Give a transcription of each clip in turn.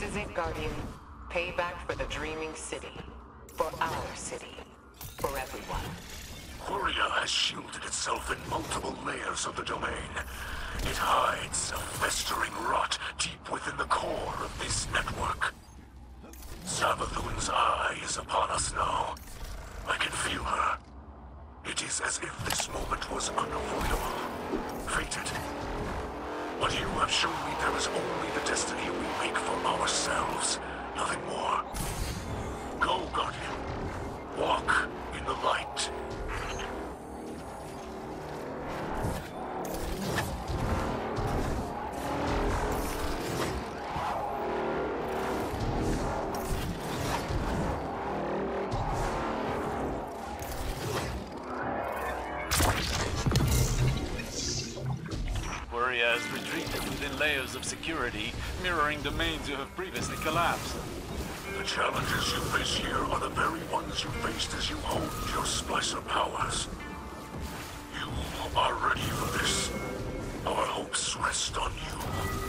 This is it, Guardian. Payback for the Dreaming City. For our city. For everyone. Horia has shielded itself in multiple layers of the Domain. It hides a festering rot deep within the core of this network. Sabathun's eye is upon us now. I can feel her. It is as if this moment was unavoidable. Fated. But you have shown me there is only the destiny we make for ourselves, nothing more. Go, Guardian. Walk in the light. Has retreated within layers of security, mirroring domains you have previously collapsed. The challenges you face here are the very ones you faced as you honed your splicer powers. You are ready for this. Our hopes rest on you.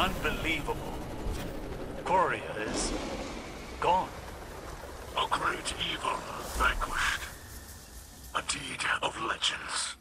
Unbelievable. Coria is gone. A great evil vanquished. A deed of legends.